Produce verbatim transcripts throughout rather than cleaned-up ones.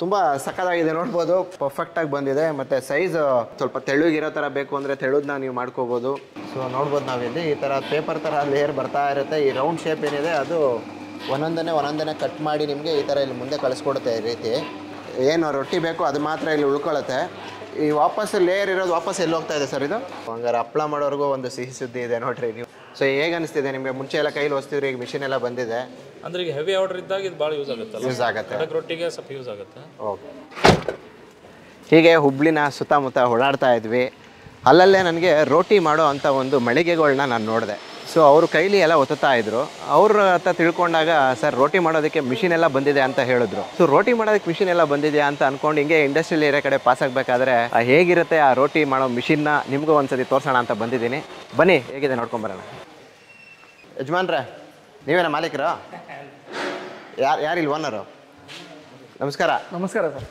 ತುಂಬಾ ಸಕ್ಕತ್ತಾಗಿದೆ ನೋಡಬಹುದು ಪರ್ಫೆಕ್ಟ್ ಆಗಿ ಬಂದಿದೆ ಮತ್ತೆ ಸೈಜ್ ಸ್ವಲ್ಪ ತೆಳುಗೆ ಇರೋ ತರ ಬೇಕು ಅಂದ್ರೆ ತೆಳುದನ್ನ ನೀವು ಮಾಡ್ಕೋಬಹುದು ಸೋ ನೋಡಬಹುದು ನಾವು ಇಲ್ಲಿ ಈ ತರ ಪೇಪರ್ ತರ ಲೇಯರ್ ಬರ್ತಾ ಇರುತ್ತೆ ಈ ರೌಂಡ್ ಶೇಪ್ ಏನಿದೆ ಅದು ಒಂದೊಂದನೇ ಒಂದೊಂದನೇ ಕಟ್ ಮಾಡಿ ನಿಮಗೆ ಈ ತರ ಇಲ್ಲಿ ಮುಂದೆ ಕಳಿಸ್ಕೊಡುತ್ತೆ ಈ ರೀತಿ ಏನು ರೊಟ್ಟಿ ಬೇಕು ಅದು ಮಾತ್ರ ಇಲ್ಲಿ ಉಳ್ಕೊಳ್ಳುತ್ತೆ ಈ ವಾಪಸ್ ಲೇಯರ್ ಇರೋದು ವಾಪಸ್ ಎಲ್ಲಿ ಹೋಗ್ತಾ ಇದೆ ಸರ್ ಇದು ಹಂಗಾರೆ ಅಪ್ಲಾ ಮಾಡೋವರೆಗೂ ಒಂದು ಸಿಹಿ ಸುದ್ದಿ ಇದೆ ನೋಡ್ರಿ ನೀವು ಸೊ ಹೇಗೆ ಅನಿಸ್ತಿದೆ ನಿಮಗೆ ಮುಂಚೆ ಎಲ್ಲ ಕೈಲಿ ಹೊಸ್ತಿದ್ರಿ ಈಗ ಮಿಷಿನ್ ಎಲ್ಲ ಬಂದಿದೆ ಅಂದ್ರೆ ಈಗ ಹೆವಿ ಆರ್ಡರ್ ಇದ್ದಾಗ ಇದು ಭಾಳ ಯೂಸ್ ಆಗುತ್ತೆ ಯೂಸ್ ಆಗುತ್ತೆ ಅದಕ್ಕೆ ರೊಟ್ಟಿಗೆ ಸ್ವಲ್ಪ ಯೂಸ್ ಆಗುತ್ತೆ ಓಕೆ ಹೀಗೆ ಹುಬ್ಳಿನ ಸುತ್ತಮುತ್ತ ಓಡಾಡ್ತಾ ಇದ್ವಿ ಅಲ್ಲಲ್ಲೇ ನನಗೆ ರೋಟಿ ಮಾಡೋ ಅಂಥ ಒಂದು ಮಳಿಗೆಗಳನ್ನ ನಾನು ನೋಡಿದೆ ಸೊ ಅವರು ಕೈಲಿ ಎಲ್ಲ ಒತ್ತುತ್ತಾ ಇದ್ರು ಅವ್ರ ಹತ್ರ ತಿಳ್ಕೊಂಡಾಗ ಸರ್ ರೋಟಿ ಮಾಡೋದಕ್ಕೆ ಮಿಷಿನ್ ಎಲ್ಲ ಬಂದಿದೆ ಅಂತ ಹೇಳಿದ್ರು ಸೊ ರೋಟಿ ಮಾಡೋದಕ್ಕೆ ಮಿಷಿನ್ ಎಲ್ಲ ಬಂದಿದೆಯಾ ಅಂತ ಅನ್ಕೊಂಡು ಹಿಂಗೆ ಇಂಡಸ್ಟ್ರಿಯಲ್ ಏರಿಯಾ ಕಡೆ ಪಾಸ್ ಆಗಬೇಕಾದ್ರೆ ಹೇಗಿರುತ್ತೆ ಆ ರೋಟಿ ಮಾಡೋ ಮಿಷಿನ್ನ ನಿಮಗೂ ಒಂದ್ಸತಿ ತೋರಿಸೋಣ ಅಂತ ಬಂದಿದ್ದೀನಿ ಬನ್ನಿ ಹೇಗಿದೆ ನೋಡ್ಕೊಂಬರೋಣ ಯಜಮಾನ್ರೆ ನೀವೇನ ಮಾಲೀಕರು ಯಾರು ಯಾರು ಇಲ್ಲಿ ಓನರು ನಮಸ್ಕಾರ ನಮಸ್ಕಾರ ಸರ್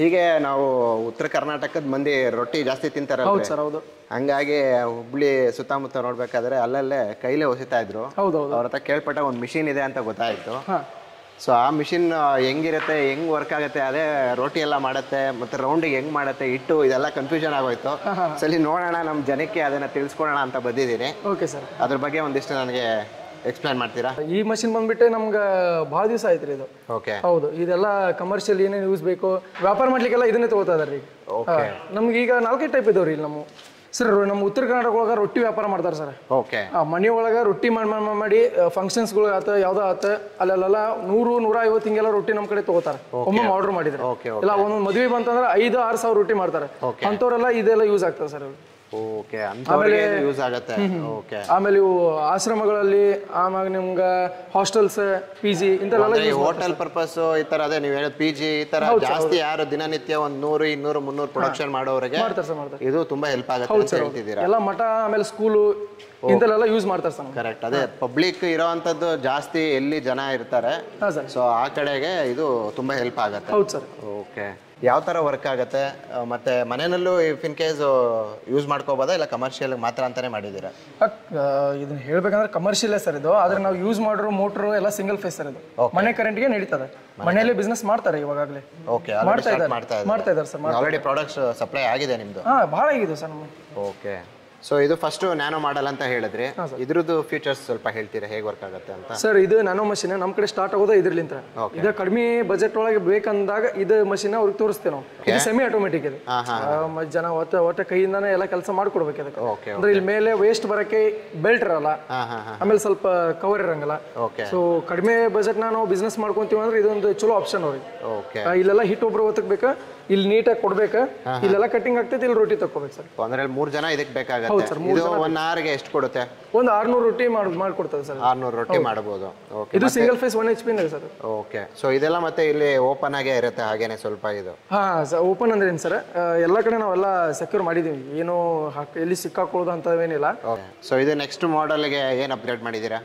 ಹೀಗೆ ನಾವು ಉತ್ತರ ಕರ್ನಾಟಕದ ಮಂದಿ ರೊಟ್ಟಿ ಜಾಸ್ತಿ ತಿಂತಾರೆ ಹೌದು ಸರ್ ಹೌದು ಹಂಗಾಗಿ ಹುಬ್ಳಿ ಸುತ್ತಮುತ್ತ ನೋಡ್ಬೇಕಾದ್ರೆ ಅಲ್ಲಲ್ಲೇ ಕೈಲೇ ಹೊಸಿತಾ ಇದ್ರು ಅವ್ರ ಹತ್ರ ಕೇಳ್ಪಟ್ಟಾಗ ಒಂದು ಮಿಷಿನ್ ಇದೆ ಅಂತ ಗೊತ್ತಾಯಿತು ಸೊ ಆ ಮಿಷಿನ್ ಹೆಂಗಿರುತ್ತೆ ಹೆಂಗ್ ವರ್ಕ್ ಆಗುತ್ತೆ ಅದೇ ರೋಟಿ ಎಲ್ಲ ಮಾಡುತ್ತೆ ಮತ್ತೆ ರೌಂಡಿಗೆ ಹೆಂಗ್ ಮಾಡುತ್ತೆ ಇಟ್ಟು ಇದೆಲ್ಲ ಕನ್ಫ್ಯೂಷನ್ ಆಗೋಯ್ತು ಸಲಿ ನೋಡೋಣ ನಮ್ಮ ಜನಕ್ಕೆ ಅದನ್ನ ತಿಳಿಸ್ಕೊಡೋಣ ಅಂತ ಬಂದಿದ್ದೀನಿ ಓಕೆ ಸರ್ ಅದ್ರ ಬಗ್ಗೆ ಒಂದಿಷ್ಟು ನನಗೆ ಎಕ್ಸ್ಪ್ಲೇನ್ ಮಾಡ್ತೀರಾ ಈ ಮಷಿನ್ ಬಂದ್ಬಿಟ್ಟು ನಮ್ಗೆ ಭಾಳ ದಿವಸ ಆಯ್ತು ರೀ ಇದು ಓಕೆ ಹೌದು ಇದೆಲ್ಲ ಕಮರ್ಷಿಯಲ್ ಏನೇನು ಯೂಸ್ ಬೇಕು ವ್ಯಾಪಾರ ಮಾಡ್ಲಿಕ್ಕೆಲ್ಲ ಇದನ್ನೇ ತಗೋತಾ ಇದಾರೆ ರೀ ಓಕೆ ನಮ್ಗೆ ಈಗ ನಾಲ್ಕೈದು ಟೈಪ್ ಇದಾವ್ರಿ ಇಲ್ಲಿ ನಮ್ಮ ಸರ್ ನಮ್ಮ ಉತ್ತರ ಕರ್ನಾಟಕ ಒಳಗೆ ರೊಟ್ಟಿ ವ್ಯಾಪಾರ ಮಾಡ್ತಾರೆ ಸರ್ ಓಕೆ ಮನೆ ಒಳಗೆ ರೊಟ್ಟಿ ಮಾಡಿ ಮಾಡಿ ಫಂಕ್ಷನ್ಸ್ಗಳು ಆತ ಯಾವುದೋ ಆತ ಅಲ್ಲೆಲ್ಲ ನೂರು ನೂರ ಐವತ್ತು ಹಿಂಗೆಲ್ಲ ರೊಟ್ಟಿ ನಮ್ಮ ಕಡೆ ತಗೋತಾರೆ ಒಮ್ಮೆ ಆರ್ಡರ್ ಮಾಡಿದ್ರೆ ಇಲ್ಲ ಒಂದೊಂದು ಮದುವೆ ಬಂತಂದ್ರೆ ಐದು ಆರು ಸಾವಿರ ರೊಟ್ಟಿ ಮಾಡ್ತಾರೆ ಅಂಥವ್ರೆಲ್ಲ ಇದೆಲ್ಲ ಯೂಸ್ ಆಗ್ತದೆ ಸರ್ ಓಕೆ ಆಮೇಲೆ ಯೂಸ್ ಆಗುತ್ತೆ ಓಕೆ ಆಮೇಲೆ ಇವು ಆಶ್ರಮಗಳಲ್ಲಿ ಆಮೇಲೆ ನಿಮ್ಗೆ ಹಾಸ್ಟೆಲ್ಸ್ ಪಿ ಜಿ ಇಂಥವೆಲ್ಲ ಹೋಟೆಲ್ ಪರ್ಪಸ್ ಈ ಥರ ಅದೇ ನೀವು ಹೇಳೋದು ಪಿ ಜಿ ಈ ಥರ ಜಾಸ್ತಿ ಯಾರು ದಿನನಿತ್ಯ ಒಂದು ನೂರು ಇನ್ನೂರು ಮುನ್ನೂರು ಪ್ರೊಡಕ್ಷನ್ ಮಾಡೋರಿಗೆ ಇದು ತುಂಬಾ ಹೆಲ್ಪ್ ಆಗುತ್ತೆ ಅಂತ ಹೇಳ್ತಿದ್ದೀರಾ ಎಲ್ಲ ಮಠ ಆಮೇಲೆ ಸ್ಕೂಲು ಇಂಥಲೆಲ್ಲ ಯೂಸ್ ಮಾಡ್ತಾರೆ ಸರ್ ಕರೆಕ್ಟ್ ಅದೇ ಪಬ್ಲಿಕ್ ಇರೋವಂಥದ್ದು ಜಾಸ್ತಿ ಎಲ್ಲಿ ಜನ ಇರ್ತಾರೆ ಸೊ ಆ ಕಡೆಗೆ ಇದು ತುಂಬಾ ಹೆಲ್ಪ್ ಆಗುತ್ತೆ ಹೌದು ಸರ್ ಓಕೆ ಯಾವ ಥರ ವರ್ಕ್ ಆಗುತ್ತೆ ಮತ್ತು ಮನೆಯಲ್ಲೂ ಇಫ್ ಇನ್ ಕೇಸ್ ಯೂಸ್ ಮಾಡ್ಕೋಬೋದಾ ಇಲ್ಲ ಕಮರ್ಷಿಯಲ್ ಮಾತ್ರ ಅಂತಲೇ ಮಾಡಿದ್ದೀರಾ ಇದನ್ನು ಹೇಳಬೇಕಂದ್ರೆ ಕಮರ್ಷಿಯಲೇ ಸರ್ ಇದು ಆದರೆ ನಾವು ಯೂಸ್ ಮಾಡಿರೋ ಮೋಟ್ರು ಎಲ್ಲ ಸಿಂಗಲ್ ಫೇಸ್ ಸರ್ ಇದು ಮನೆ ಕರೆಂಟ್ಗೆ ನಡೀತದೆ ಮನೆಯಲ್ಲಿ ಬಿಸ್ನೆಸ್ ಮಾಡ್ತಾರೆ ಇವಾಗಲೇ ಓಕೆ ಮಾಡ್ತಾ ಇದ್ದಾರೆ ಮಾಡ್ತಾ ಇದ್ದಾರೆ ಸರ್ ಆಲ್ರೆಡಿ ಪ್ರಾಡಕ್ಟ್ಸ್ ಸಪ್ಲೈ ಆಗಿದೆ ನಿಮ್ಮದು ಹಾಂ ಭಾಳ ಆಗಿದೆ ಸರ್ ನಮಗೆ ಓಕೆ ಸೊ ಇದು ಫಸ್ಟ್ ನ್ಯಾನೋ ಮಾಡಲ್ ಅಂತ ಹೇಳಿದ್ರೆ ಇದ್ರದ್ದು ಫೀಚರ್ಸ್ ಸ್ವಲ್ಪ ಹೇಳ್ತೀರಾ ಹೇಗೆ ವರ್ಕ್ ಆಗುತ್ತೆ ಅಂತ ಸರ್ ಇದು ನ್ಯಾನೋ ಮಷೀನ್ ನಮ್ಮ ಕಡೆ ಸ್ಟಾರ್ಟ್ ಆಗೋದು ಇದ್ರಲಿಂತ ಇದು ಕಡಿಮೆ ಬಜೆಟ್ ಒಳಗೆ ಬೇಕಂದಾಗ ಇದು ಮಷೀನ್ ಅವ್ರಿಗೆ ತೋರಿಸ್ತೇವೆ ನಾವು ಇದು ಸೆಮಿ ಆಟೋಮೆಟಿಕ್ ಇದೆ ಜನ ಒಟ್ಟ ಒಟ್ಟ ಕೈಯಿಂದಾನೇ ಎಲ್ಲ ಕೆಲಸ ಮಾಡ್ಕೊಡ್ಬೇಕು ಇದಕ್ಕೆ ಅಂದ್ರೆ ಇಲ್ಲಿ ಮೇಲೆ ವೇಸ್ಟ್ ಬರೋಕ್ಕೆ ಬೆಲ್ಟ್ ಇರಲ್ಲ ಆಮೇಲೆ ಸ್ವಲ್ಪ ಕವರ್ ಇರಂಗಿಲ್ಲ ಸೊ ಕಡಿಮೆ ಬಜೆಟ್ನ ನಾವು ಬಿಸ್ನೆಸ್ ಮಾಡ್ಕೊಂತೀವಿ ಅಂದ್ರೆ ಇದೊಂದು ಚಲೋ ಆಪ್ಷನ್ ಅವ್ರಿಗೆ ಇಲ್ಲೆಲ್ಲ ಹಿಟ್ ಒಬ್ರು ಒತ್ತಕ್ಬೇಕಾ ಇಲ್ಲಿ ನೀಟಾಗಿ ಕೊಡ್ಬೇಕಾ ಇಲ್ಲೆಲ್ಲ ಕಟಿಂಗ್ ಆಗ್ತೈತೆ ಇಲ್ಲಿ ರೊಟ್ಟಿ ತಗೋಬೇಕು ಸರ್ ಅಂದ್ರೆ ಮೂರು ಜನ ಇದಕ್ಕೆ ಬೇಕಾಗುತ್ತೆ ಹೌದು ಸರ್ ಮೂರು ಒಂದು ಆರ್ಗೆ ಎಷ್ಟು ಕೊಡುತ್ತೆ ಒಂದು ಆರುನೂರು ರೊಟ್ಟಿ ಮಾಡ್ಕೊಡ್ತದೆ ಸರ್ ಆರುನೂರು ರೊಟ್ಟಿ ಮಾಡಬಹುದು ಇದು single phase one H P sir okay so ಇದೆಲ್ಲ ಮತ್ತೆ ಇಲ್ಲಿ ಓಪನ್ ಆಗೇ ಇರುತ್ತೆ ಹಾಗೇನೆ ಸ್ವಲ್ಪ ಇದು ಹಾ ಸರ್ ಓಪನ್ ಅಂದ್ರೆ ಏನು ಸರ್ ಎಲ್ಲ ಕಡೆ ನಾವೆಲ್ಲ ಸೆಕ್ಯೂರ್ ಮಾಡಿದೀವಿ ಏನು ಎಲ್ಲಿ ಸಿಕ್ಕಾಕೊಳ್ಳೋದು ಅಂತವೇನಿಲ್ಲ ಸೊ ಇದು ನೆಕ್ಸ್ಟ್ ಮಾಡೆಲ್ಗೆ ಏನು ಅಪ್ಗ್ರೇಡ್ ಮಾಡಿದ್ದೀರಾ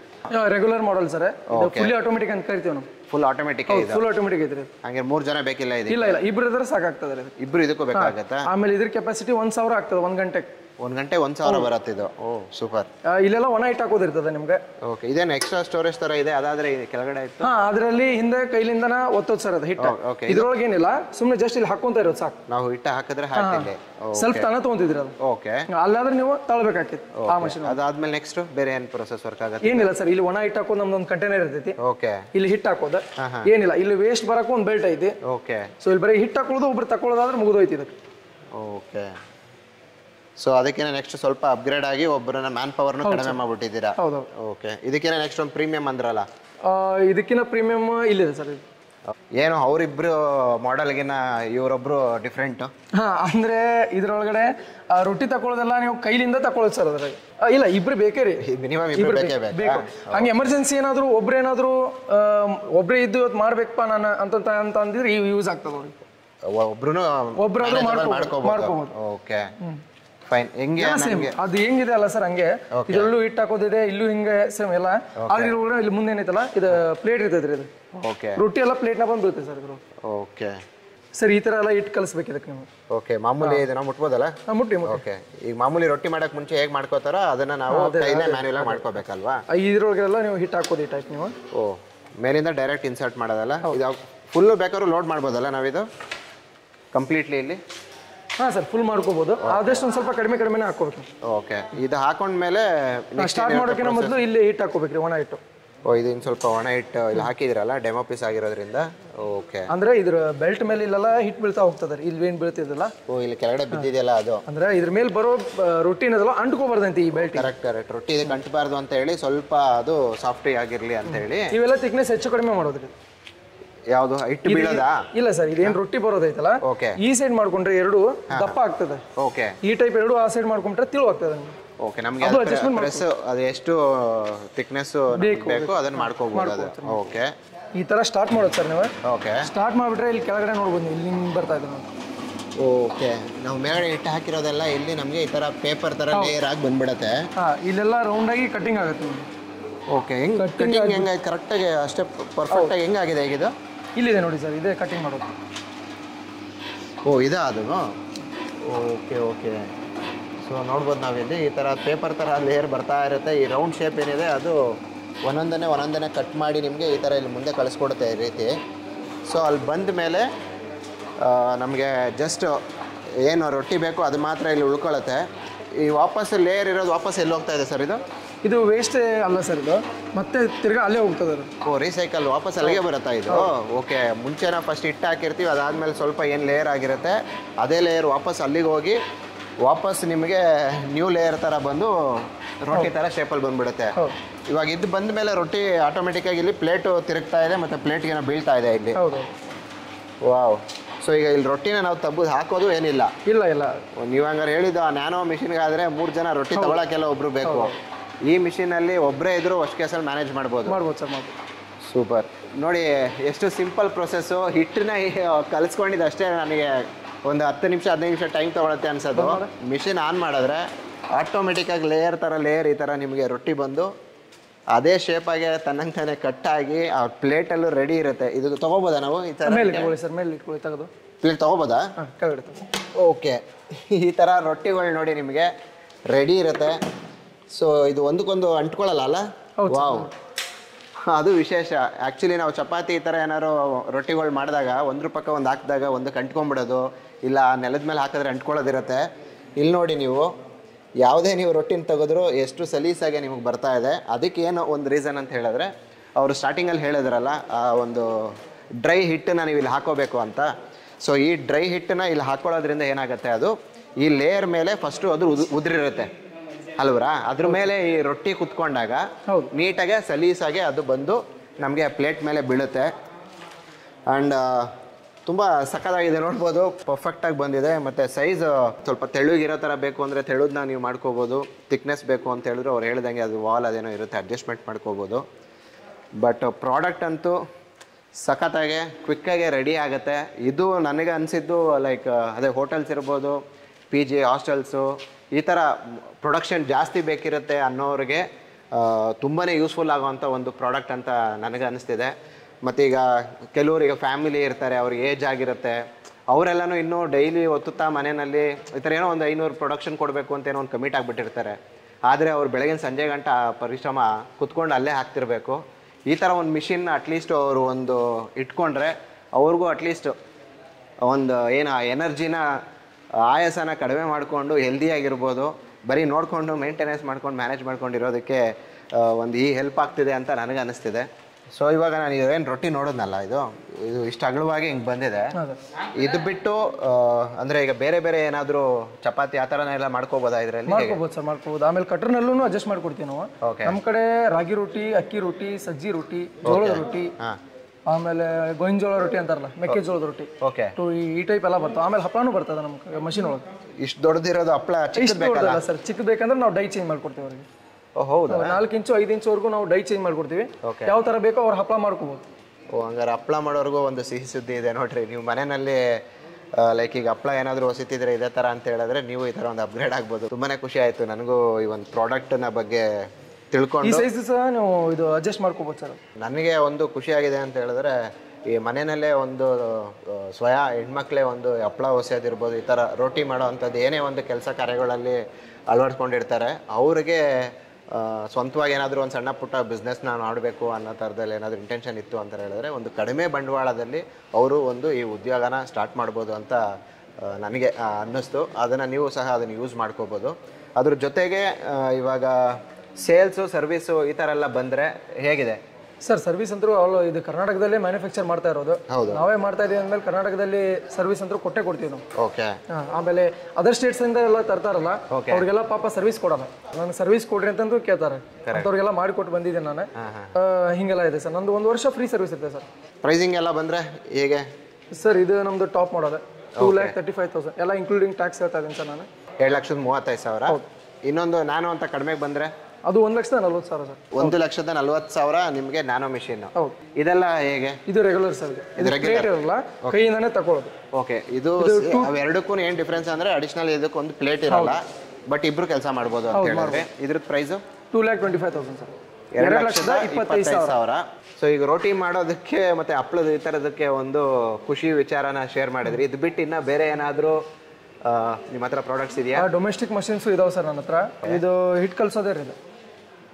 regular model sir fully automatic ಅಂತ ಕರಿತೀವಿ ನಾವು ಫುಲ್ ಆಟೋಮೆಟಿಕ್ ಇದೆ ಫುಲ್ ಆಟೋಮೆಟಿಕ್ ಇದೆ ಹಾಗೆ ಮೂರು ಜನ ಬೇಕಿಲ್ಲ ಇದೆ ಇಲ್ಲ ಇಲ್ಲ ಇಬ್ರು ಇದ್ರೆ ಸಾಕಾಗ್ತದೆ ಇಬ್ರು ಇದಕ್ಕೂ ಬೇಕಾಗುತ್ತೆ ಆಮೇಲೆ ಇದ್ರ ಕೆಪಾಸಿಟಿ ಒಂದು ಸಾವಿರ ಆಗ್ತದೆ ಒಂದು ಗಂಟೆಗೆ ಒಂದು ಗಂಟೆ ಒಂದು ಸಾವಿರ ಬರುತ್ತೆ ಇದು ಓ ಸೂಪರ್ ಇಲ್ಲೆಲ್ಲ ಒಣ ಇಟ್ಟು ಹಾಕೋದು ಇರ್ತದೆ ನಿಮಗೆ ಓಕೆ ಇದೇನು ಎಕ್ಸ್ಟ್ರಾ ಸ್ಟೋರೇಜ್ ಥರ ಇದೆ ಅದಾದರೆ ಕೆಳಗಡೆ ಇತ್ತು ಹಾಂ ಅದರಲ್ಲಿ ಹಿಂದೆ ಕೈಲಿಂದನ ಒತ್ತೋದು ಸರ್ ಅದು ಹಿಟ್ಟು ಓಕೆ ಇದ್ರೊಳಗೆ ಏನಿಲ್ಲ ಸುಮ್ಮನೆ ಜಸ್ಟ್ ಇಲ್ಲಿ ಹಾಕೊಂತ ಇರೋದು ಸಾಕು ನಾವು ಹಿಟ್ಟು ಹಾಕಿದ್ರೆ ಹಾಕಿಲ್ಲ ಸೆಲ್ಫ್ ತಾನೇ ತೊಗೊಂತಿದ್ರಿ ಅದು ಓಕೆ ಅಲ್ಲಾದ್ರೆ ನೀವು ತಳಬೇಕಾಗಿತ್ತು ಆ ಮಷೀನ್ ಅದಾದ್ಮೇಲೆ ನೆಕ್ಸ್ಟ್ ಬೇರೆ ಏನು ಪ್ರೊಸೆಸ್ ವರ್ಕ್ ಆಗುತ್ತೆ ಏನಿಲ್ಲ ಸರ್ ಇಲ್ಲಿ ಒಣ ಹಿಟ್ಟು ಹಾಕೋದು ನಮ್ದು ಒಂದು ಕಂಟೈನರ್ ಇರ್ತೈತಿ ಓಕೆ ಇಲ್ಲಿ ಹಿಟ್ಟು ಹಾಕೋದು ಏನಿಲ್ಲ ಇಲ್ಲಿ ವೇಸ್ಟ್ ಬರೋಕ್ಕೂ ಒಂದು ಬೆಲ್ಟ್ ಐತಿ ಓಕೆ ಸೊ ಇಲ್ಲಿ ಬರೀ ಹಿಟ್ಟು ಹಾಕೊಳ್ಳೋದು ಒಬ್ರು ತಗೊಳ್ಳೋದಾದ್ರೆ ಮುಗಿದೋಯ್ತು ಇದಕ್ಕೆ ಓಕೆ ಸೊ ಅದಕ್ಕೇನೆ ನೆಕ್ಸ್ಟ್ ಸ್ವಲ್ಪ ಅಪ್ಗ್ರೇಡ್ ಆಗಿ ಒಬ್ಬರನ್ನ ಮ್ಯಾನ್ ಪವರ್ನ ಕಡಿಮೆ ಮಾಡಿಬಿಟ್ಟಿದ್ದೀರಾ ಹೌದು ಓಕೆ ಇದಕ್ಕೇನೆ ನೆಕ್ಸ್ಟ್ ಒಂದು ಪ್ರೀಮಿಯಂ ಅಂದ್ರಲ್ಲ ಇದಕ್ಕಿಂತ ಪ್ರೀಮಿಯಮ್ ಇಲ್ಲಿದೆ ಸರ್ ಏನು ಅವರಿಬ್ರು ಮಾಡೆಲ್ಗಿನ ಇವರೊಬ್ರು ಡಿಫ್ರೆಂಟ್ ಹಾಂ ಅಂದರೆ ಇದರೊಳಗಡೆ ರೊಟ್ಟಿ ತಗೊಳ್ಳೋದೆಲ್ಲ ನೀವು ಕೈಲಿಂದ ತಗೊಳ್ಳೋದು ಸರ್ ಅದ್ರಾಗ ಇಲ್ಲ ಇಬ್ರು ಬೇಕೇ ರೀ ಮಿನಿಮಮ್ ಇಬ್ರು ಬೇಕೇ ಬೇಕು ಹಂಗೆ ಎಮರ್ಜೆನ್ಸಿ ಏನಾದರೂ ಒಬ್ರೇನಾದರೂ ಒಬ್ಬರೇ ಇದ್ದು ಇವತ್ತು ಮಾಡಬೇಕಪ್ಪ ನಾನು ಅಂತ ಅಂತ ಅಂದಿದ್ರೆ ಇವು ಯೂಸ್ ಆಗ್ತದೆ ಅವ್ರಿಗೆ ಒಬ್ರು ಒಬ್ಬರಾದ್ರೂ ಮಾಡ್ಕೋಬೋದು ಓಕೆ ಫೈನ್ ಹೆಂಗೆ ಅದು ಹೆಂಗಿದೆ ಅಲ್ಲ ಸರ್ ಹಂಗೆ ಇದೆಲ್ಲೂ ಹಿಟ್ಟು ಹಾಕೋದಿದೆ ಇಲ್ಲೂ ಹಿಂಗೆ ಸೇಮ್ ಎಲ್ಲ ಆಗಿರೋದ್ರೆ ಇಲ್ಲಿ ಮುಂದೆ ಏನೈತಲ್ಲ ಇದು ಪ್ಲೇಟ್ ಇರ್ತೈತೆ ರೀ ಇದು ಓಕೆ ರೊಟ್ಟಿ ಎಲ್ಲ ಪ್ಲೇಟ್ನ ಬಂದು ಬೀಳುತ್ತೆ ಸರ್ ಇದ್ರು ಓಕೆ ಸರ್ ಈ ಥರ ಎಲ್ಲ ಹಿಟ್ಟು ಕಲಿಸ್ಬೇಕು ಇದಕ್ಕೆ ನೀವು ಓಕೆ ಮಾಮೂಲಿ ಇದನ್ನ ಮುಟ್ಬೋದಲ್ಲ ಮುಟ್ಟಿ ಓಕೆ ಈಗ ಮಾಮೂಲಿ ರೊಟ್ಟಿ ಮಾಡೋಕೆ ಮುಂಚೆ ಹೇಗೆ ಮಾಡ್ಕೋತಾರೋ ಅದನ್ನು ನಾವು ಕೈಲೇ ಮ್ಯಾನ್ಯುಯಲ್ ಆಗಿ ಮಾಡ್ಕೋಬೇಕಲ್ವಾ ಇದ್ರೊಳಗೆಲ್ಲ ನೀವು ಹಿಟ್ಟು ಹಾಕೋದು ಈ ಟೈಪ್ ನೀವು ಓ ಮೇಲಿಂದ ಡೈರೆಕ್ಟ್ ಇನ್ಸರ್ಟ್ ಮಾಡೋದಲ್ಲ ಇದು ಫುಲ್ಲು ಬೇಕಾದ್ರೂ ಲೋಡ್ ಮಾಡ್ಬೋದಲ್ಲ ನಾವಿದು ಕಂಪ್ಲೀಟ್ಲಿ ಇಲ್ಲಿ? ಹಾಂ ಸರ್, ಫುಲ್ ಮಾಡ್ಕೋಬೋದು. ಆದಷ್ಟು ಒಂದು ಸ್ವಲ್ಪ ಕಡಿಮೆ ಕಡಿಮೆನೇ ಹಾಕೋಬೇಕು. ಓಕೆ, ಇದು ಹಾಕೊಂಡ್ಮೇಲೆ ಸ್ಟಾರ್ಟ್ ಮಾಡೋಕ್ಕಿಂತ ಮೊದಲು ಇಲ್ಲಿ ಹಿಟ್ಟು ಹಾಕೋಬೇಕು ರೀ, ಒಣ ಹಿಟ್ಟು. ಓ, ಇದು ಇನ್ನು ಸ್ವಲ್ಪ ಒಣ ಹಿಟ್ಟು ಇಲ್ಲಿ ಹಾಕಿದಿರಲ್ಲ ಡೆಮೋ ಪೀಸ್ ಆಗಿರೋದ್ರಿಂದ. ಓಕೆ, ಅಂದರೆ ಇದ್ರ ಬೆಲ್ಟ್ ಮೇಲೆ ಇಲ್ಲೆಲ್ಲ ಹಿಟ್ಟು ಬೀಳ್ತಾ ಹೋಗ್ತದೆ ರೀ, ಇಲ್ಲಿ ಏನು ಬೀಳ್ತಿದಲ್ಲ. ಓ, ಇಲ್ಲಿ ಕೆಳಗಡೆ ಬಿದ್ದಿದೆಯಲ್ಲ ಅದು, ಅಂದರೆ ಇದ್ರ ಮೇಲೆ ಬರೋ ರೊಟ್ಟಿ ಅದಲ್ಲ ಅಂಟ್ಕೋಬಾರ್ದಂತೆ ಈ ಬೆಲ್ಟ್. ಕರೆಕ್ಟ್ ಕರೆಕ್ಟ್, ರೊಟ್ಟಿ ಇದಕ್ಕೆ ಅಂಟಬಾರ್ದು ಅಂತ ಹೇಳಿ ಸ್ವಲ್ಪ ಅದು ಸಾಫ್ಟ್ ಆಗಿರಲಿ ಅಂತ ಹೇಳಿ ಇವೆಲ್ಲ ತಿಕ್ನೆಸ್ ಹೆಚ್ಚು ಕಡಿಮೆ ಮಾಡೋದ್ರಿ. ಯಾವುದು ಹಿಟ್ಟು ಬೀಳೋದಾ? ಇಲ್ಲ ಸರ್, ಇದೇನು ರೊಟ್ಟಿ ಬರೋದೈತಲ್ಲ ಈ ಸೈಡ್ ಮಾಡ್ಕೊಂಡ್ರೆ ಎರಡು ದಪ್ಪ ಆಗ್ತದೆ. ಓಕೆ, ಈ ಟೈಪ್ ಎರಡು ಆ ಸೈಡ್ ಮಾಡ್ಕೊಂಡ್ರೆ ತಿಳು ಆಗ್ತದೆ. ಓಕೆ, ನಮಗೆ ಪ್ರೆಸ್ ಅದು ಎಷ್ಟು ಥಿಕ್ನೆಸ್ ಬೇಕು ಅದನ್ನ ಮಾಡ್ಕೋಬಹುದು ಅದು. ಓಕೆ, ಈ ತರ ಸ್ಟಾರ್ಟ್ ಮಾಡೋದು ಸರ್ ನೀವು. ಓಕೆ, ಸ್ಟಾರ್ಟ್ ಮಾಡಿಬಿಟ್ರೆ ಇಲ್ಲಿ ಕೆಳಗಡೆ ನೋಡ್ಬೋದು, ಇಲ್ಲಿ ನಿಮ್ಗೆ ಬರ್ತಾ ಇದೆ ನೋಡಿ. ಓಕೆ, ನಾವು ಮೇಲ್ಗಡೆ ಹಿಟ್ಟು ಹಾಕಿರೋದೆಲ್ಲ ಇಲ್ಲಿ ನಮಗೆ ಈ ತರ ಪೇಪರ್ ತರ ಲೇಯರ್ ಆಗಿ ಬಂದ್ಬಿಡತ್ತೆ. ಇಲ್ಲೆಲ್ಲ ರೌಂಡ್ ಆಗಿ ಕಟಿಂಗ್ ಆಗುತ್ತೆ. ಓಕೆ, ಕಟಿಂಗ್ ಹೆಂಗೆ ಕರೆಕ್ಟಾಗಿ ಅಷ್ಟೇ ಪರ್ಫೆಕ್ಟಾಗಿ ಹೆಂಗಾಗಿದೆ ಹೇಗಿದು ಇಲ್ಲಿದೆ ನೋಡಿ ಸರ್, ಇದೇ ಕಟಿಂಗ್ ಮಾಡೋದು. ಓ, ಇದೇ ಅದು. ಓಕೆ ಓಕೆ, ಸೊ ನೋಡ್ಬೋದು ನಾವಿಲ್ಲಿ ಈ ಥರ ಪೇಪರ್ ಥರ ಲೇಯರ್ ಬರ್ತಾ ಇರುತ್ತೆ. ಈ ರೌಂಡ್ ಶೇಪ್ ಏನಿದೆ ಅದು ಒಂದೊಂದನೇ ಒಂದೊಂದನೇ ಕಟ್ ಮಾಡಿ ನಿಮಗೆ ಈ ಥರ ಇಲ್ಲಿ ಮುಂದೆ ಕಳಿಸ್ಕೊಡುತ್ತೆ ಈ ರೀತಿ. ಸೊ ಅಲ್ಲಿ ಬಂದ ಮೇಲೆ ನಮಗೆ ಜಸ್ಟ್ ಏನು ರೊಟ್ಟಿ ಬೇಕು ಅದು ಮಾತ್ರ ಇಲ್ಲಿ ಉಳ್ಕೊಳ್ಳುತ್ತೆ. ಈ ವಾಪಸ್ ಲೇಯರ್ ಇರೋದು ವಾಪಸ್ ಎಲ್ಲಿ ಹೋಗ್ತಾ ಇದೆ ಸರ್ ಇದು? ಇದು ವೇಸ್ಟ್ ಅಲ್ಲ ಸರ್, ಇದು ಮತ್ತೆ ತಿರ್ಗಾ ಅಲ್ಲೇ ಹೋಗ್ತದೆ. ಓ, ರೀಸೈಕಲ್ ವಾಪಸ್ ಅಲ್ಲಿಗೆ ಬರುತ್ತಾ ಇದು? ಓಕೆ, ಮುಂಚೆ ನಾವು ಫಸ್ಟ್ ಹಿಟ್ಟು ಹಾಕಿರ್ತೀವಿ, ಅದಾದಮೇಲೆ ಸ್ವಲ್ಪ ಏನು ಲೇಯರ್ ಆಗಿರುತ್ತೆ ಅದೇ ಲೇಯರ್ ವಾಪಸ್ ಅಲ್ಲಿಗೆ ಹೋಗಿ ವಾಪಸ್ ನಿಮಗೆ ನ್ಯೂ ಲೇಯರ್ ಥರ ಬಂದು ರೊಟ್ಟಿ ಥರ ಶೇಪಲ್ಲಿ ಬಂದುಬಿಡುತ್ತೆ. ಇವಾಗ ಇದು ಬಂದ ಮೇಲೆ ರೊಟ್ಟಿ ಆಟೋಮೆಟಿಕ್ಕಾಗಿ ಇಲ್ಲಿ ಪ್ಲೇಟು ತಿರುಗ್ತಾ ಇದೆ ಮತ್ತು ಪ್ಲೇಟ್ಗೆ ಬೀಳ್ತಾ ಇದೆ ಇಲ್ಲಿ. ವಾವ್, ಸೊ ಈಗ ಇಲ್ಲಿ ರೊಟ್ಟಿನ ನಾವು ತಬ್ಬದು ಹಾಕೋದು ಏನಿಲ್ಲ. ಇಲ್ಲ ಇಲ್ಲ, ನೀವು ಹಂಗಾರೆ ಹೇಳಿದ್ದು ಆ ನ್ಯಾನೋ ಮಿಷಿನ್ಗಾದರೆ ಮೂರು ಜನ ರೊಟ್ಟಿ ತಗೊಳಕ್ಕೆಲ್ಲ ಒಬ್ಬರು ಬೇಕು. ಈ ಮಿಷಿನಲ್ಲಿ ಒಬ್ಬರೇ ಇದ್ದರೂ ಅಷ್ಟು ಕೇಸಲ್ಲಿ ಮ್ಯಾನೇಜ್ ಮಾಡ್ಬೋದು. ಮಾಡ್ಬೋದು ಸರ್, ಮಾಡ್ಬೋದು. ಸೂಪರ್. ನೋಡಿ ಎಷ್ಟು ಸಿಂಪಲ್ ಪ್ರೊಸೆಸ್ಸು, ಹಿಟ್ಟನ್ನ ಕಲಿಸ್ಕೊಂಡಿದ್ದು ಅಷ್ಟೇ ನನಗೆ ಒಂದು ಹತ್ತು ನಿಮಿಷ ಹದಿನೈದು ನಿಮಿಷ ಟೈಮ್ ತೊಗೊಳುತ್ತೆ ಅನ್ಸೋದು. ಮಿಷಿನ್ ಆನ್ ಮಾಡಿದ್ರೆ ಆಟೋಮೆಟಿಕ್ಕಾಗಿ ಲೇಯರ್ ಥರ ಲೇಯರ್ ಈ ಥರ ನಿಮಗೆ ರೊಟ್ಟಿ ಬಂದು ಅದೇ ಶೇಪಾಗೆ ತನ್ನಂಗೆ ತಾನೇ ಕಟ್ಟಾಗಿ ಆ ಪ್ಲೇಟಲ್ಲೂ ರೆಡಿ ಇರುತ್ತೆ. ಇದು ತೊಗೋಬೋದಾ ನಾವು ಈ ಥರ? ತೆಗೆದು ಪ್ಲೇಟ್ ತೊಗೋಬೋದಾ? ಓಕೆ, ಈ ಥರ ರೊಟ್ಟಿಗಳು ನೋಡಿ ನಿಮಗೆ ರೆಡಿ ಇರುತ್ತೆ. ಸೊ ಇದು ಒಂದಕ್ಕೊಂದು ಅಂಟ್ಕೊಳ್ಳಲ್ಲ ಅಲ್ಲ? ವಾವ್, ಅದು ವಿಶೇಷ. ಆ್ಯಕ್ಚುಲಿ ನಾವು ಚಪಾತಿ ಈ ಥರ ಏನಾದ್ರು ರೊಟ್ಟಿಗಳು ಮಾಡಿದಾಗ ಒಂದ್ರ ಪಕ್ಕ ಒಂದು ಹಾಕಿದಾಗ ಒಂದಕ್ಕೆ ಅಂಟ್ಕೊಂಡ್ಬಿಡೋದು, ಇಲ್ಲ ನೆಲದ ಮೇಲೆ ಹಾಕಿದ್ರೆ ಅಂಟ್ಕೊಳ್ಳೋದಿರುತ್ತೆ. ಇಲ್ಲಿ ನೋಡಿ ನೀವು ಯಾವುದೇ ನೀವು ರೊಟ್ಟಿನ ತೆಗೆದ್ರು ಎಷ್ಟು ಸಲೀಸಾಗೆ ನಿಮಗೆ ಬರ್ತಾ ಇದೆ. ಅದಕ್ಕೆ ಏನೋ ಒಂದು ರೀಸನ್ ಅಂತ ಹೇಳಿದ್ರೆ ಅವರು ಸ್ಟಾರ್ಟಿಂಗಲ್ಲಿ ಹೇಳಿದ್ರಲ್ಲ ಆ ಒಂದು ಡ್ರೈ ಹಿಟ್ಟನ್ನ ನೀವು ಇಲ್ಲಿ ಹಾಕೋಬೇಕು ಅಂತ. ಸೊ ಈ ಡ್ರೈ ಹಿಟ್ಟನ್ನ ಇಲ್ಲಿ ಹಾಕ್ಕೊಳ್ಳೋದ್ರಿಂದ ಏನಾಗುತ್ತೆ, ಅದು ಈ ಲೇಯರ್ ಮೇಲೆ ಫಸ್ಟು ಅದು ಉದ್ ಉದುರಿರುತ್ತೆ ಅಲ್ವರಾ, ಅದ್ರ ಮೇಲೆ ಈ ರೊಟ್ಟಿ ಕುತ್ಕೊಂಡಾಗ ನೀಟಾಗೆ ಸಲೀಸಾಗೆ ಅದು ಬಂದು ನಮಗೆ ಪ್ಲೇಟ್ ಮೇಲೆ ಬೀಳುತ್ತೆ. ಆ್ಯಂಡ್ ತುಂಬ ಸಕ್ಕತ್ತಾಗಿದೆ, ನೋಡ್ಬೋದು ಪರ್ಫೆಕ್ಟಾಗಿ ಬಂದಿದೆ. ಮತ್ತು ಸೈಜ್ ಸ್ವಲ್ಪ ತೆಳುಗಿರೋ ಥರ ಬೇಕು ಅಂದರೆ ತೆಳುದನ್ನ ನೀವು ಮಾಡ್ಕೋಬೋದು, ತಿಕ್ನೆಸ್ ಬೇಕು ಅಂತ ಹೇಳಿದ್ರು ಅವ್ರು ಹೇಳಿದಂಗೆ ಅದು ವಾಲ್ ಅದೇನೋ ಇರುತ್ತೆ ಅಡ್ಜಸ್ಟ್ಮೆಂಟ್ ಮಾಡ್ಕೋಬೋದು. ಬಟ್ ಪ್ರಾಡಕ್ಟ್ ಅಂತೂ ಸಖತ್ತಾಗೆ ಕ್ವಿಕ್ಕಾಗೆ ರೆಡಿ ಆಗುತ್ತೆ. ಇದು ನನಗೆ ಅನಿಸಿದ್ದು ಲೈಕ್ ಅದೇ ಹೋಟೆಲ್ಸ್ ಇರ್ಬೋದು, ಪಿ ಜಿ ಹಾಸ್ಟೆಲ್ಸು ಈ ಥರ ಪ್ರೊಡಕ್ಷನ್ ಜಾಸ್ತಿ ಬೇಕಿರುತ್ತೆ ಅನ್ನೋರಿಗೆ ತುಂಬಾ ಯೂಸ್ಫುಲ್ ಆಗೋವಂಥ ಒಂದು ಪ್ರಾಡಕ್ಟ್ ಅಂತ ನನಗೆ ಅನ್ನಿಸ್ತಿದೆ. ಮತ್ತು ಈಗ ಕೆಲವರು ಈಗ ಫ್ಯಾಮಿಲಿ ಇರ್ತಾರೆ, ಅವ್ರಿಗೆ ಏಜ್ ಆಗಿರುತ್ತೆ, ಅವರೆಲ್ಲನೂ ಇನ್ನೂ ಡೈಲಿ ಒತ್ತುತ್ತಾ ಮನೆಯಲ್ಲಿ ಈ ಥರ ಏನೋ ಒಂದು ಐನೂರು ಪ್ರೊಡಕ್ಷನ್ ಕೊಡಬೇಕು ಅಂತ ಏನೋ ಒಂದು ಕಮಿಟ್ ಆಗಿಬಿಟ್ಟಿರ್ತಾರೆ. ಆದರೆ ಅವ್ರು ಬೆಳಗಿನ ಸಂಜೆ ಗಂಟೆ ಪರಿಶ್ರಮ ಕುತ್ಕೊಂಡು ಅಲ್ಲೇ ಹಾಕ್ತಿರ್ಬೇಕು. ಈ ಥರ ಒಂದು ಮಿಷಿನ್ ಅಟ್ಲೀಸ್ಟ್ ಅವರು ಒಂದು ಇಟ್ಕೊಂಡ್ರೆ ಅವ್ರಿಗೂ ಅಟ್ಲೀಸ್ಟ್ ಒಂದು ಏನು ಎನರ್ಜಿನ ಆಯಾಸನ ಕಡಿಮೆ ಮಾಡಿಕೊಂಡು ಹೆಲ್ದಿಯಾಗಿರ್ಬೋದು. ಬರೀ ನೋಡಿಕೊಂಡು ಮೇಂಟೆನೆನ್ಸ್ ಮಾಡ್ಕೊಂಡು ಮ್ಯಾನೇಜ್ ಮಾಡ್ಕೊಂಡಿರೋದಕ್ಕೆ ಒಂದು ಈ ಹೆಲ್ಪ್ ಆಗ್ತಿದೆ ಅಂತ ನನಗೆ ಅನ್ನಿಸ್ತಿದೆ. ಸೊ ಇವಾಗ ನಾನು ಇದೇನು ರೊಟ್ಟಿ ನೋಡೋದ್ನಲ್ಲ, ಇದು ಇದು ಇಷ್ಟು ಅಗಲವಾಗಿ ಹಿಂಗೆ ಬಂದಿದೆ. ಇದು ಬಿಟ್ಟು ಅಂದರೆ ಈಗ ಬೇರೆ ಬೇರೆ ಏನಾದರೂ ಚಪಾತಿ ಆ ಥರನೇ ಎಲ್ಲ ಮಾಡ್ಕೋಬೋದಾ ಇದರಲ್ಲಿ? ಮಾಡ್ಕೋಬೋದು ಸರ್, ಮಾಡ್ಕೋಬೋದು. ಆಮೇಲೆ ಕಟ್ರನಲ್ಲೂ ಅಡ್ಜಸ್ಟ್ ಮಾಡ್ಕೊಡ್ತೀವಿ ನಾವು. ನಮ್ಮ ಕಡೆ ರಾಗಿ ರೊಟ್ಟಿ, ಅಕ್ಕಿ ರೊಟ್ಟಿ, ಸಜ್ಜಿ ರೊಟ್ಟಿ, ಜೋಳದ ರೊಟ್ಟಿ, ಆಮೇಲೆ ಗೋಂಜೋಳ ರೊಟ್ಟಿ ಅಂತಾರಲ್ಲ ಮೆಕ್ಕೆಜೋಳದ ರೊಟ್ಟಿ, ಓಕೆ ಈ ಟೈಪ್ ಎಲ್ಲ ಬರ್ತವೆ. ಆಮೇಲೆ ಹಪ್ಪಳನೂ ಬರ್ತದೆ ನಮ್ಗೆ ಮಷಿನ್ ಒಳಗೆ. ಇಷ್ಟು ದೊಡ್ಡದಿರೋದು ಹಪ್ಪಳ ಚಿಕ್ಕದಲ್ಲ ಸರ್, ಚಿಕ್ಕಬೇಕಂದ್ರೆ ನಾವು ಡೈ ಚೇಂಜ್ ಮಾಡ್ಕೊಡ್ತೀವಿ ಅವ್ರಿಗೆ. ಹೌದು, ನಾಲ್ಕು ಇಂಚು ಐದು ಇಂಚುವರೆಗೂ ನಾವು ಡೈ ಚೇಂಜ್ ಮಾಡ್ಕೊಡ್ತೀವಿ. ಯಾವ ಥರ ಬೇಕೋ ಅವ್ರು ಹಪ್ಪಳ ಮಾಡ್ಕೋಬೋದು. ಓ, ಹಂಗಾರೆ ಹಪ್ಪಳ ಮಾಡೋರ್ಗೂ ಒಂದು ಸಿಹಿ ಸುದ್ದಿ ಇದೆ ನೋಡ್ರಿ. ನೀವು ಮನೆಯಲ್ಲಿ ಲೈಕ್ ಈಗ ಹಪ್ಪಳ ಏನಾದರೂ ಹೊಸಿತಿದ್ರೆ ಇದೇ ಥರ ಅಂತ ಹೇಳಿದ್ರೆ ನೀವು ಈ ಥರ ಒಂದು ಅಪ್ಗ್ರೇಡ್ ಆಗ್ಬೋದು. ತುಂಬಾ ಖುಷಿ ಆಯಿತು ನನಗೂ ಈ ಒಂದು ಪ್ರಾಡಕ್ಟ್ನ ಬಗ್ಗೆ ತಿಳ್ಕೊಂಡು. ಸೈಜ್ ಸಹ ನೀವು ಇದು ಅಡ್ಜಸ್ಟ್ ಮಾಡ್ಕೋಬೋದು ಸರ್. ನನಗೆ ಒಂದು ಖುಷಿಯಾಗಿದೆ ಅಂತ ಹೇಳಿದ್ರೆ ಈ ಮನೆಯಲ್ಲೇ ಒಂದು ಸ್ವಯ ಹೆಣ್ಮಕ್ಳೇ ಒಂದು ಹಪ್ಪಳ ಹೊಸೆಯೋದಿರ್ಬೋದು, ಈ ಥರ ರೊಟ್ಟಿ ಮಾಡೋ ಅಂಥದ್ದು ಏನೇ ಒಂದು ಕೆಲಸ ಕಾರ್ಯಗಳಲ್ಲಿ ಅಳವಡಿಸ್ಕೊಂಡಿರ್ತಾರೆ, ಅವ್ರಿಗೆ ಸ್ವಂತವಾಗಿ ಏನಾದರೂ ಒಂದು ಸಣ್ಣ ಪುಟ್ಟ ಬಿಸ್ನೆಸ್ ನಾನು ಮಾಡಬೇಕು ಅನ್ನೋ ಥರದಲ್ಲಿ ಏನಾದರೂ ಇಂಟೆನ್ಷನ್ ಇತ್ತು ಅಂತ ಹೇಳಿದ್ರೆ ಒಂದು ಕಡಿಮೆ ಬಂಡವಾಳದಲ್ಲಿ ಅವರು ಒಂದು ಈ ಉದ್ಯೋಗನ ಸ್ಟಾರ್ಟ್ ಮಾಡ್ಬೋದು ಅಂತ ನನಗೆ ಅನ್ನಿಸ್ತು. ಅದನ್ನು ನೀವು ಸಹ ಅದನ್ನು ಯೂಸ್ ಮಾಡ್ಕೋಬೋದು. ಅದ್ರ ಜೊತೆಗೆ ಇವಾಗ ಸೇಲ್ಸು ಸರ್ವಿಸು ಈ ಥರ ಎಲ್ಲ ಬಂದರೆ ಹೇಗಿದೆ ಸರ್? ಸರ್ವಿಸ್ ಅಂತೂ ಅವಳು ಇದು ಕರ್ನಾಟಕದಲ್ಲೇ ಮ್ಯಾನುಫ್ಯಾಕ್ಚರ್ ಮಾಡ್ತಾ ಇರೋದು, ನಾವೇ ಮಾಡ್ತಾ ಇದೀವಿ ಅಂದಮೇಲೆ ಕರ್ನಾಟಕದಲ್ಲಿ ಸರ್ವಿಸ್ ಅಂತೂ ಕೊಟ್ಟೆ ಕೊಡ್ತೀವಿ ನಾವು. ಓಕೆ. ಆಮೇಲೆ ಅದರ್ ಸ್ಟೇಟ್ಸ್ ಇಂದ ಎಲ್ಲ ತರ್ತಾರಲ್ಲ ಅವ್ರಿಗೆಲ್ಲ ಪಾಪ ಸರ್ವಿಸ್ ಕೊಡೋಣ, ನನಗೆ ಸರ್ವಿಸ್ ಕೊಡ್ರಿ ಅಂತಂದು ಕೇಳ್ತಾರೆ, ಅವ್ರಿಗೆಲ್ಲ ಮಾಡಿಕೊಟ್ಟು ಬಂದಿದ್ದೀನಿ ನಾನು. ಹಿಂಗೆಲ್ಲ ಇದೆ ಸರ್, ನಂದು ಒಂದು ವರ್ಷ ಫ್ರೀ ಸರ್ವಿಸ್ ಇರುತ್ತೆ ಸರ್. ಪ್ರೈಸಿಂಗ್ ಎಲ್ಲ ಬಂದರೆ ಹೇಗೆ ಸರ್? ಇದು ನಮ್ಮದು ಟಾಪ್ ಮಾಡೋದು two lakh thirty five thousand ಎಲ್ಲ ಇನ್ಕ್ಲೂಡಿಂಗ್ ಟ್ಯಾಕ್ಸ್ ಹೇಳ್ತಾ ಇದ್ದೀನಿ ಸರ್ ನಾನು. ಎರಡು ಲಕ್ಷದ ಮೂವತ್ತೈದು ಸಾವಿರ ಇನ್ನೊಂದು ನಾನು ಅಂತ ಕಡಿಮೆಗೆ ಬಂದರೆ ಅದು ಒಂದು ಲಕ್ಷದ ನಲ್ವತ್ತು ಸಾವಿರ ಸರ್. ಒಂದು ಲಕ್ಷದ ನಲ್ವತ್ತು ಸಾವಿರ ನಿಮಗೆ ನ್ಯಾನೋ ಮಿಷಿನ್. ಹೌದು. ಇದೆಲ್ಲ ಹೇಗೆ? ಇದು ರೆಗ್ಯುಲರ್ ಸರ್, ಇದು ರೆಗ್ಯುಲರ್ ಅಲ್ಲ, ಕೈಯಿಂದಾನೇ ತಗೊಳ್ಳೋದು. ಓಕೆ. ಇದು ಎರಡಕ್ಕೂ ಏನು ಡಿಫ್ರೆನ್ಸ್ ಅಂದರೆ ಅಡಿಷನಲ್ ಇದಕ್ಕೆ ಒಂದು ಪ್ಲೇಟ್ ಇರಲ್ಲ, ಬಟ್ ಇಬ್ರು ಕೆಲಸ ಮಾಡ್ಬೋದು ಅಂತ ಹೇಳಿದ್ರೆ ಇದ್ರ price two lakh twenty five thousand sir, ಎರಡು ಲಕ್ಷದ ಇಪ್ಪತ್ತೈದು ಸಾವಿರ. ಸೊ ಈಗ ರೋಟಿ ಮಾಡೋದಕ್ಕೆ ಮತ್ತು ಹಪ್ಪಳದ ಈ ಥರದಕ್ಕೆ ಒಂದು ಖುಷಿ ವಿಚಾರನ ಶೇರ್ ಮಾಡಿದ್ರಿ. ಇದು ಬಿಟ್ಟು ಇನ್ನೂ ಬೇರೆ ಏನಾದರೂ ನಿಮ್ಮ ಹತ್ರ ಪ್ರಾಡಕ್ಟ್ಸ್ ಇದೆಯಾ? ಡೊಮೆಸ್ಟಿಕ್ ಮಷಿನ್ಸು ಇದಾವೆ ಸರ್ ನನ್ನ ಹತ್ರ. ಇದು ಹಿಟ್ ಕಲ್ಸೋದೇ ಇದೆ.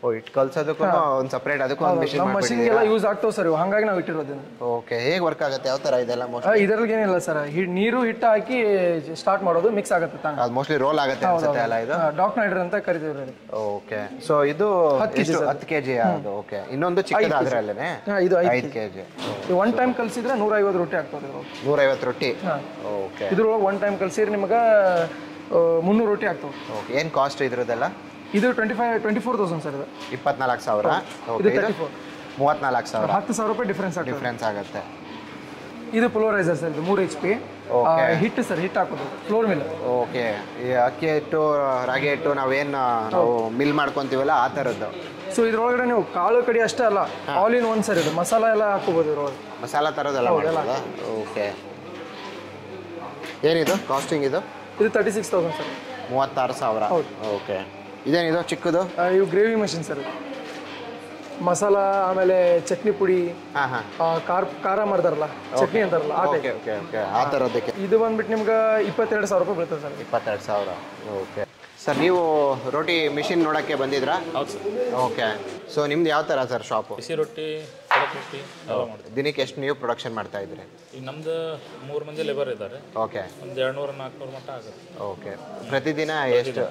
ಓ, ಹಿಟ್ ಕಲ್ಸೋದಕ್ಕೂ ಒಂದು ಸಪ್ರೇಟ್ ಅದಕ್ಕೂ ಒಂದು ಮಿಷಿನ್ ಮಾಡ್ತೀವಿ. ಮಷಿನ್ಗೆಲ್ಲ ಯೂಸ್ ಆಗ್ತಾವೆ ಸರ್, ಹಾಗಾಗಿ ನಾವು ಇಟ್ಟಿರೋದೇನು. ಓಕೆ. ಹೇಗೆ ವರ್ಕ್ ಆಗುತ್ತೆ, ಯಾವ ಥರ ಇದೆಲ್ಲ? ಮೋಸ್ಟ್ಲಿ ಇದರಲ್ಲಿ ಏನಿಲ್ಲ ಸರ್, ನೀರು ಹಿಟ್ಟು ಹಾಕಿ ಸ್ಟಾರ್ಟ್ ಮಾಡೋದು, ಮಿಕ್ಸ್ ಆಗುತ್ತೆ, ಅದು ಮೋಸ್ಟ್ಲಿ ರೋಲ್ ಆಗುತ್ತೆ ಅನ್ಸುತ್ತೆ ಅಲ್ಲ? ಇದು ಡಾಕ್ ನೈಡರ್ ಅಂತ ಕರೀತೀವಿ. ಓಕೆ. ಸೊ ಇದು ಹತ್ತು ಕೆ ಜಿ ಅದು. ಓಕೆ. ಇನ್ನೊಂದು ಚಿಕ್ಕದಾದ್ರೆ ಅಲ್ಲೇ ಇದು ಐದು ಕೆ ಜಿ. ಒನ್ ಟೈಮ್ ಕಲಿಸಿದ್ರೆ ನೂರ ಐವತ್ತು ರೊಟ್ಟಿ ಆಗ್ತದೆ. ನೂರ ಐವತ್ತು ರೊಟ್ಟಿ. ಓಕೆ. ಇದ್ರೊಳಗೆ ಒನ್ ಟೈಮ್ ಕಲಿಸಿದ್ರೆ ನಿಮಗೆ ಮುನ್ನೂರು ರೊಟ್ಟಿ ಆಗ್ತವೆ. ಓಕೆ. ಏನು ಕಾಸ್ಟ್ ಇದ್ರದ್ದೆಲ್ಲ? ಇದು twenty five twenty four thousand sir. ಇದು ಇಪ್ಪತ್ನಾಲ್ಕು ಸಾವಿರ. ಮೂವತ್ನಾಲ್ಕು ಸಾವಿರ. ಹತ್ತು ಸಾವಿರ ರೂಪಾಯಿ ಡಿಫ್ರೆನ್ಸ್ ಡಿಫ್ರೆನ್ಸ್ ಆಗುತ್ತೆ. ಇದು ಪುಲೋರೈಸರ್ ಸರ್, ಇದು ಮೂರು ಎಚ್ ಪಿ ಹಿಟ್ಟು ಸರ್, ಹಿಟ್ಟು ಹಾಕೋದು ಫ್ಲೋರ್ ಮಿಲ್. ಓಕೆ. ಈ ಅಕ್ಕಿ ಹಿಟ್ಟು ರಾಗಿ ಹಿಟ್ಟು ನಾವೇನು ನಾವು ಮಿಲ್ ಮಾಡ್ಕೊತೀವಲ್ಲ ಆ ಥರದ್ದು. ಸೊ ಇದರೊಳಗಡೆ ನೀವು ಕಾಳು ಕಡಿ ಅಷ್ಟೇ ಅಲ್ಲ, ಆಲ್ ಇನ್ ಒನ್ ಸರ್ ಇದು, ಮಸಾಲ ಎಲ್ಲ ಹಾಕೋಬೋದು ಇದ್ರೊಳಗೆ, ಮಸಾಲ ಥರದ್ದೆಲ್ಲ. ಓಕೆ. ಏನಿದು ಕಾಸ್ಟಿಂಗ್? ಇದು ಇದು ತರ್ಟಿ ಸಿಕ್ಸ್ ತೌಸಂಡ್ ಸರ್, ಮೂವತ್ತಾರು ಸಾವಿರ. ಓಕೆ. ಇದೇನಿದು ಚಿಕ್ಕದು? ಇವು ಗ್ರೇವಿ ಮಷಿನ್ ಸರ್, ಮಸಾಲ ಆಮೇಲೆ ಚಟ್ನಿ ಪುಡಿ, ಖಾರ ಖಾರ ಮಾಡ್ತಾರಲ್ಲ ಚಟ್ನಿ ಅಂತಾರಲ್ಲ ಆ ಥರದಕ್ಕೆ. ಇದು ಬಂದ್ಬಿಟ್ಟು ನಿಮ್ಗೆ ಇಪ್ಪತ್ತೆರಡು ಸಾವಿರ ರೂಪಾಯಿ ಬೀಳ್ತದೆ ಸರ್. ಇಪ್ಪತ್ತೆರಡು ಸಾವಿರ. ಓಕೆ ಸರ್, ನೀವು ರೋಟಿ ಮಿಷಿನ್ ನೋಡೋಕ್ಕೆ ಬಂದಿದ್ರಾ? ಹೌದು ಸರ್. ಓಕೆ. ಸೊ ನಿಮ್ದು ಯಾವ ಥರ ಸರ್ ಶಾಪು? ಬಿಸಿ ರೊಟ್ಟಿ, ಕಡಕ್ ರೊಟ್ಟಿ. ದಿನಕ್ಕೆ ಎಷ್ಟು ನೀವು ಪ್ರೊಡಕ್ಷನ್ ಮಾಡ್ತಾ ಇದ್ರಿ? ನಮ್ದು ಮೂರು ಮಂದಿ ಲೇಬರ್ ಇದ್ದಾರೆ. ಓಕೆ. ಒಂದು ಎರಡುನೂರ ನಾಲ್ಕುನೂರು ಮಟ್ಟ ಆಗುತ್ತೆ. ಓಕೆ. ಪ್ರತಿದಿನ ಎಷ್ಟು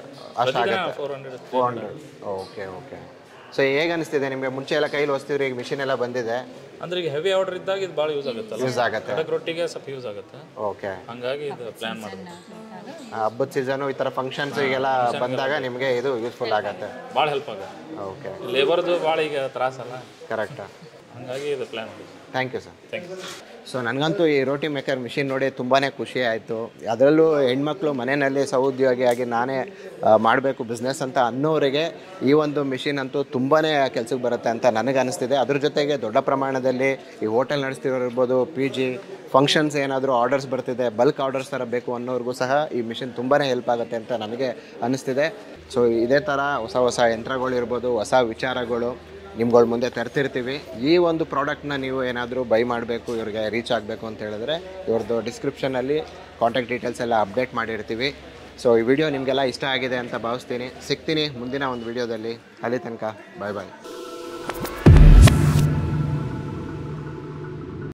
ಅಷ್ಟಾಗುತ್ತೆ? Four hundred four hundred okay. Okay. So ಹೇಗೆ ಅನಿಸ್ತಿದೆ ನಿಮಗೆ? ಮುಂಚೆ ಎಲ್ಲ ಕೈಲಿ ಹೊಸ್ತಿವ್ರಿ, ಈಗ ಮಿಷಿನ್ ಎಲ್ಲ ಬಂದಿದೆ ಅಂದ್ರೆ ಈಗ ಹೆವಿ ಆರ್ಡರ್ ಇದ್ದಾಗ ಇದು ಭಾಳ ಯೂಸ್ ಆಗುತ್ತೆ. ಯೂಸ್ ಆಗುತ್ತೆ ಕಡಕ್ ರೊಟ್ಟಿಗೆ, ಸ್ವಲ್ಪ ಯೂಸ್ ಆಗುತ್ತೆ. ಓಕೆ. ಹಂಗಾಗಿ ಇದು ಪ್ಲಾನ್ ಮಾಡಿದ್ವಿ. ಹಬ್ಬದ ಸೀಸನು ಈ ಥರ ಫಂಕ್ಷನ್ಸ್ಗೆಲ್ಲ ಬಂದಾಗ ನಿಮಗೆ ಇದು ಯೂಸ್ಫುಲ್ ಆಗುತ್ತೆ, ಭಾಳ ಹೆಲ್ಪ್ ಆಗುತ್ತೆ. ಓಕೆ. ಲೇಬರ್ದು ಭಾಳ ಈಗ ತ್ರಾಸಲ್ಲ. ಕರೆಕ್ಟಾ. ಹಂಗಾಗಿ ಇದು ಪ್ಲಾನ್ ಮಾಡಿದ್ವಿ. Thank you sir. Thank you. So ನನಗಂತೂ ಈ ರೋಟಿ ಮೇಕರ್ ಮಿಷಿನ್ ನೋಡಿ ತುಂಬಾ ಖುಷಿ ಆಯಿತು. ಅದರಲ್ಲೂ ಹೆಣ್ಮಕ್ಳು ಮನೆಯಲ್ಲಿ ಸಹೋದ್ಯೋಗಿಯಾಗಿ ನಾನೇ ಮಾಡಬೇಕು ಬಿಸ್ನೆಸ್ ಅಂತ ಅನ್ನೋರಿಗೆ ಈ ಒಂದು ಮಿಷಿನ್ ಅಂತೂ ತುಂಬಾ ಕೆಲಸಕ್ಕೆ ಬರುತ್ತೆ ಅಂತ ನನಗೆ ಅನಿಸ್ತಿದೆ. ಅದ್ರ ಜೊತೆಗೆ ದೊಡ್ಡ ಪ್ರಮಾಣದಲ್ಲಿ ಈ ಹೋಟೆಲ್ ನಡೆಸ್ತಿರೋರ್ಬೋದು, ಪಿ ಜಿ ಫಂಕ್ಷನ್ಸ್ ಏನಾದರೂ ಆರ್ಡರ್ಸ್ ಬರ್ತಿದೆ, ಬಲ್ಕ್ ಆರ್ಡರ್ಸ್ ಥರ ಬೇಕು ಅನ್ನೋರಿಗೂ ಸಹ ಈ ಮಿಷಿನ್ ತುಂಬಾ ಹೆಲ್ಪ್ ಆಗುತ್ತೆ ಅಂತ ನನಗೆ ಅನಿಸ್ತಿದೆ. ಸೊ ಇದೇ ಥರ ಹೊಸ ಹೊಸ ಯಂತ್ರಗಳಿರ್ಬೋದು, ಹೊಸ ವಿಚಾರಗಳು ನಿಮ್ಗಳ ಮುಂದೆ ತರ್ತಿರ್ತೀವಿ. ಈ ಒಂದು ಪ್ರಾಡಕ್ಟ್ನ ನೀವು ಏನಾದರೂ ಬೈ ಮಾಡಬೇಕು, ಇವ್ರಿಗೆ ರೀಚ್ ಆಗಬೇಕು ಅಂತ ಹೇಳಿದ್ರೆ ಇವ್ರದ್ದು ಡಿಸ್ಕ್ರಿಪ್ಷನಲ್ಲಿ ಕಾಂಟ್ಯಾಕ್ಟ್ ಡೀಟೇಲ್ಸ್ ಎಲ್ಲ ಅಪ್ಡೇಟ್ ಮಾಡಿರ್ತೀವಿ. ಸೊ ಈ ವಿಡಿಯೋ ನಿಮಗೆಲ್ಲ ಇಷ್ಟ ಆಗಿದೆ ಅಂತ ಭಾವಿಸ್ತೀನಿ. ಸಿಗ್ತೀನಿ ಮುಂದಿನ ಒಂದು ವಿಡಿಯೋದಲ್ಲಿ. ಅಲ್ಲಿ ತನಕ ಬಾಯ್ ಬಾಯ್.